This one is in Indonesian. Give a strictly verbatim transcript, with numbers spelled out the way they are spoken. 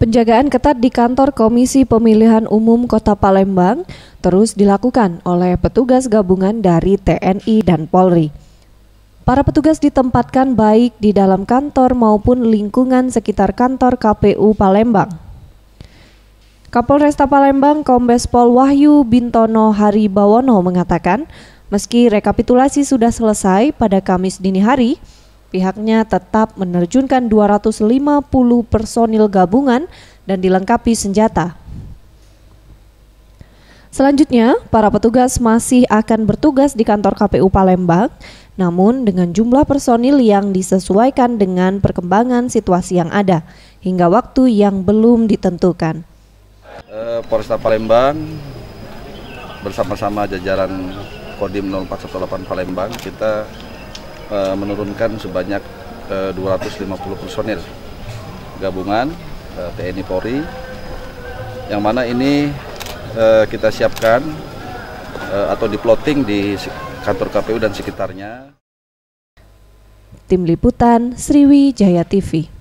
Penjagaan ketat di kantor Komisi Pemilihan Umum Kota Palembang terus dilakukan oleh petugas gabungan dari T N I dan Polri. Para petugas ditempatkan baik di dalam kantor maupun lingkungan sekitar kantor K P U Palembang. Kapolresta Palembang Kombes Pol Wahyu Bintono Hari Bawono mengatakan, meski rekapitulasi sudah selesai pada Kamis dini hari, pihaknya tetap menerjunkan dua ratus lima puluh personil gabungan dan dilengkapi senjata. Selanjutnya, para petugas masih akan bertugas di kantor K P U Palembang, namun dengan jumlah personil yang disesuaikan dengan perkembangan situasi yang ada hingga waktu yang belum ditentukan. E, Polresta Palembang bersama-sama jajaran Kodim nol empat satu delapan Palembang kita menurunkan sebanyak dua ratus lima puluh personil gabungan T N I Polri, yang mana ini kita siapkan atau diploting di kantor K P U dan sekitarnya. Tim Liputan Sriwijaya T V.